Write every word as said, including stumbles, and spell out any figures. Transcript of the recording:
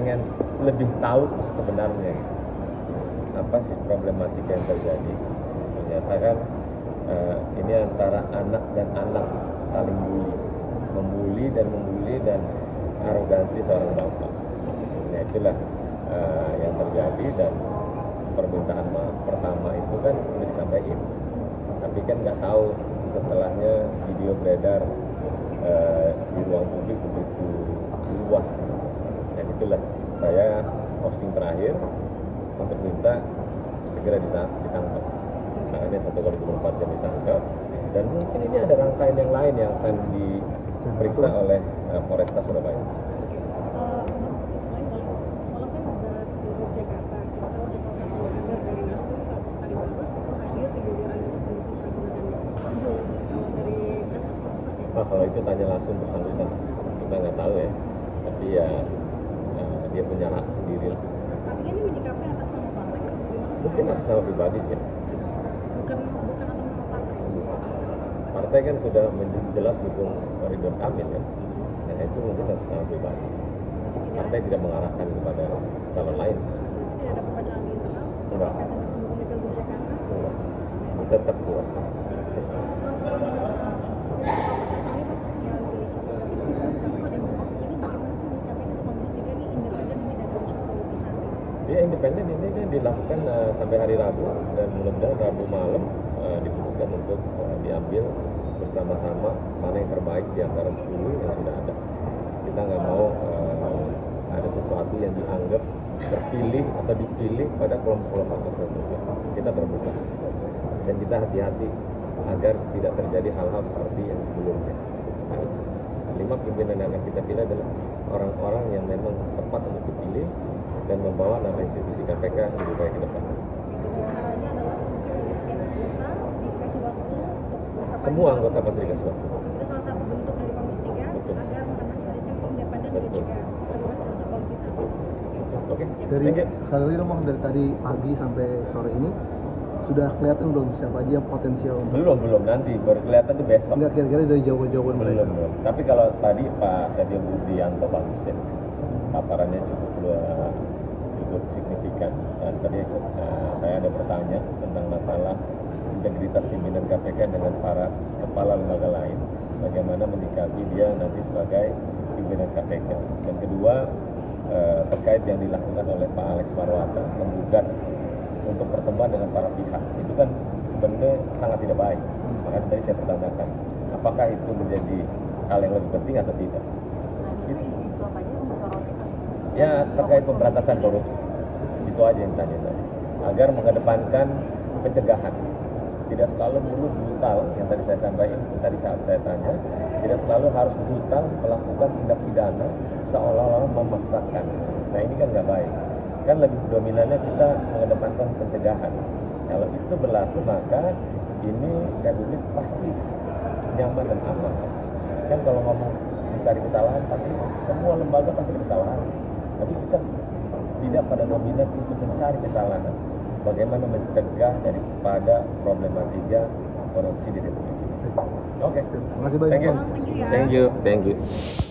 pengen lebih tahu sebenarnya apa sih problematika yang terjadi. Ternyata kan eh, ini antara anak dan anak saling bully, membuli dan membuli dan arogansi seorang bapak. Nah itulah eh, yang terjadi, dan permintaan maaf pertama itu kan sudah disampaikan, tapi kan nggak tahu setelahnya video beredar eh, di ruang publik begitu luas. Dan itulah saya posting terakhir untuk minta segera ditangkap. Makanya satu kali dua puluh empat jam ditangkap, dan mungkin ini ada rangkaian yang lain yang akan diperiksa oleh eh, Polresta Surabaya. Nah, kalau itu tanya langsung bersangkutan, kita nggak tahu ya, tapi ya uh, dia punya hak sendiri lah. Tapi ini menyikapnya atas nama partai? Mungkin atas nama pribadi ya. Bukan, bukan atas nama partai? Partai kan sudah jelas dukung Ridwan Kamil kan, dan itu mungkin atas nama pribadi. Partai tidak mengarahkan kepada calon lain. Tidak ada pembacaran di internal? Enggak. Tetap kuat. Ya, independen ini kan dilakukan uh, sampai hari Rabu, dan mudah-mudahan Rabu malam uh, diputuskan untuk uh, diambil bersama-sama mana yang terbaik di antara sepuluh yang sudah ada. Kita nggak mau uh, ada sesuatu yang dianggap terpilih atau dipilih pada kelompok-kelompok tertentu. Kita terbuka dan kita hati-hati agar tidak terjadi hal-hal seperti yang sebelumnya. Lima pimpinan yang akan kita pilih adalah orang-orang yang memang tepat untuk dipilih dan membawa nama institusi K P K lebih baik ke depan. Semua anggota pasti dikasih waktu. Itu salah satu bentuk dari Komisi tiga agar memastikan pendapatan dan juga terlepas dari politisasi. Oke. Dari sekali ngomong dari tadi pagi sampai sore ini sudah kelihatan belum siapa aja yang potensial? Belum belum nanti baru kelihatan tuh besok. Enggak kira-kira dari jawaban-jawaban mereka. Belum belum. Tapi kalau tadi Pak Setia Budianto bagus ya, paparannya cukup luar. Cukup signifikan. Dan tadi uh, saya ada bertanya tentang masalah integritas pimpinan K P K dengan para kepala lembaga lain, bagaimana menyikapi dia nanti sebagai pimpinan K P K. Dan kedua uh, terkait yang dilakukan oleh Pak Alex Marwata, menggugat untuk pertemuan dengan para pihak, itu kan sebenarnya sangat tidak baik. Makanya tadi saya pertanyakan, apakah itu menjadi hal yang lebih penting atau tidak? Itu isu-isu apa aja yang disoroti? Ya, terkait pemberantasan korupsi. Itu aja yang tanya tadi. Agar mengedepankan pencegahan. Tidak selalu perlu brutal, yang tadi saya sampaikan, tadi saat saya tanya, tidak selalu harus brutal melakukan tindak pidana seolah-olah memaksakan. Nah, ini kan nggak baik. Kan lebih dominannya kita mengedepankan pencegahan. Kalau itu berlaku, maka ini republik pasti nyaman dan aman. Kan kalau ngomong mencari kesalahan, pasti semua lembaga pasti ada kesalahan. Tapi kita tidak pada dominan untuk mencari kesalahan. Bagaimana mencegah daripada problematika korupsi di republik ini. Oke, terima kasih banyak. Thank you, thank you. Thank you.